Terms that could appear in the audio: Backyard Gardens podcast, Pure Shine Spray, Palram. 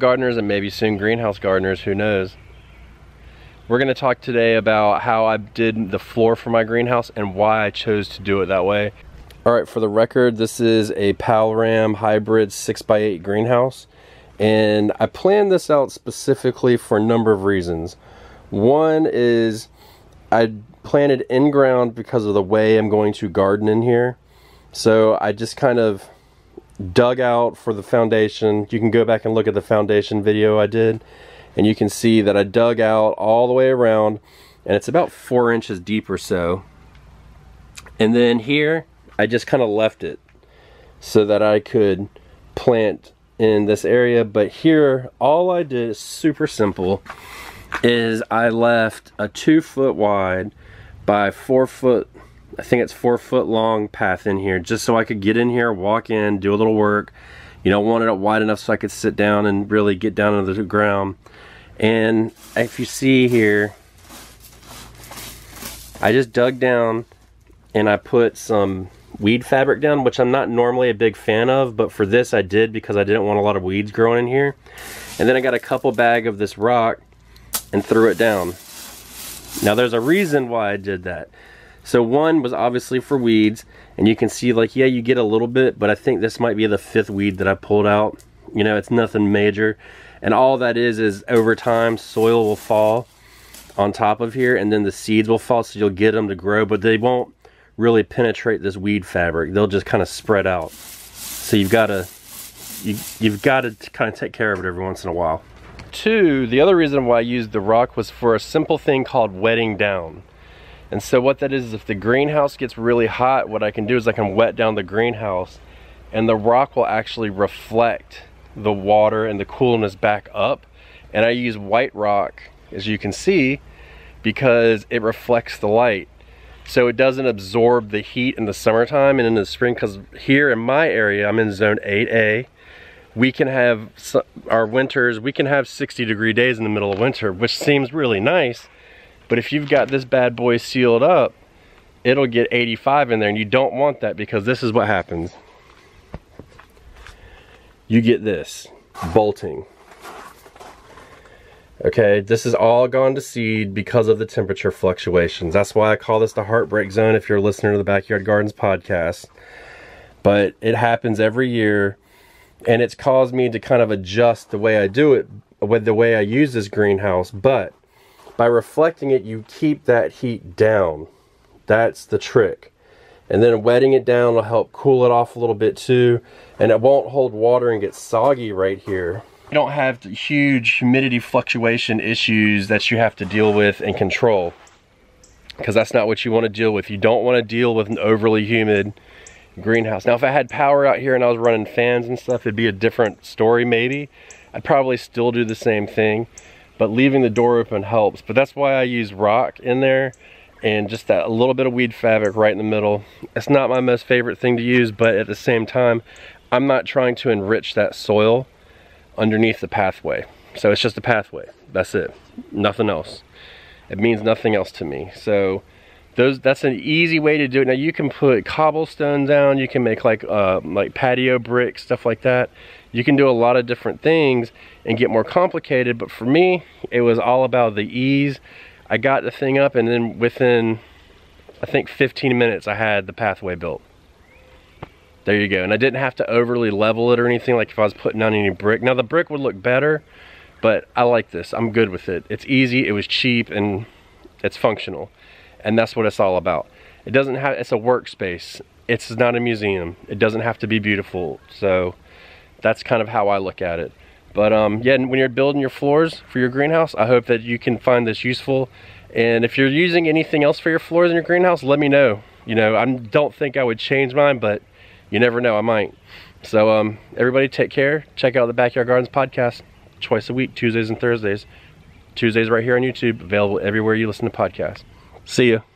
Gardeners and maybe soon greenhouse gardeners, who knows. We're going to talk today about how I did the floor for my greenhouse and why I chose to do it that way. All right, for the record, this is a Palram hybrid 6x8 greenhouse, and I planned this out specifically for a number of reasons. One is I planted in ground because of the way I'm going to garden in here, so I just kind of dug out for the foundation. You can go back and look at the foundation video I did, and you can see that I dug out all the way around, and it's about 4 inches deep or so. And then here I just kind of left it so that I could plant in this area. But here all I did is super simple, is I left a 2 foot wide by 4 foot, I think it's 4 foot long path in here, just so I could get in here, walk in, do a little work. You know, I wanted it wide enough so I could sit down and really get down into the ground. And if you see here, I just dug down and I put some weed fabric down, which I'm not normally a big fan of, but for this I did because I didn't want a lot of weeds growing in here. And then I got a couple bags of this rock and threw it down. Now there's a reason why I did that. So one was obviously for weeds, and you can see, like, yeah, you get a little bit, but I think this might be the 5th weed that I pulled out. You know, it's nothing major. And all that is over time, soil will fall on top of here, and then the seeds will fall, so you'll get them to grow, but they won't really penetrate this weed fabric. They'll just kind of spread out. So you've got to kind of take care of it every once in a while. Two, the other reason why I used the rock was for a simple thing called wetting down. And so what that is if the greenhouse gets really hot, what I can do is I can wet down the greenhouse, and the rock will actually reflect the water and the coolness back up. And I use white rock, as you can see, because it reflects the light. So it doesn't absorb the heat in the summertime and in the spring, because here in my area, I'm in zone 8A, we can have our winters, we can have 60-degree days in the middle of winter, which seems really nice. But if you've got this bad boy sealed up, it'll get 85 in there, and you don't want that, because this is what happens. You get this bolting. Okay, this is all gone to seed because of the temperature fluctuations. That's why I call this the heartbreak zone, if you're a listener to the Backyard Gardens podcast. But it happens every year, and it's caused me to kind of adjust the way I do it, with the way I use this greenhouse. But by reflecting it, you keep that heat down. That's the trick. And then wetting it down will help cool it off a little bit too, and it won't hold water and get soggy right here. You don't have the huge humidity fluctuation issues that you have to deal with and control, because that's not what you want to deal with. You don't want to deal with an overly humid greenhouse. Now, if I had power out here and I was running fans and stuff, it'd be a different story maybe. I'd probably still do the same thing, but leaving the door open helps. But that's why I use rock in there, and just that little bit of weed fabric right in the middle. It's not my most favorite thing to use, but at the same time, I'm not trying to enrich that soil underneath the pathway. So it's just a pathway, that's it, nothing else. It means nothing else to me. So that's an easy way to do it. Now you can put cobblestone down, you can make like patio bricks, stuff like that. You can do a lot of different things and get more complicated, but for me, it was all about the ease. I got the thing up, and then within, I think, 15 minutes, I had the pathway built. There you go. And I didn't have to overly level it or anything, like if I was putting on any brick. Now, the brick would look better, but I like this. I'm good with it. It's easy, it was cheap, and it's functional. And that's what it's all about. It doesn't have, it's a workspace. It's not a museum. It doesn't have to be beautiful, so that's kind of how I look at it. But yeah, when you're building your floors for your greenhouse, I hope that you can find this useful. And if you're using anything else for your floors in your greenhouse, let me know. You know, I don't think I would change mine, but you never know, I might. So everybody take care. Check out the Backyard Gardens podcast twice a week, Tuesdays and Thursdays. Tuesdays right here on YouTube, available everywhere you listen to podcasts. See ya.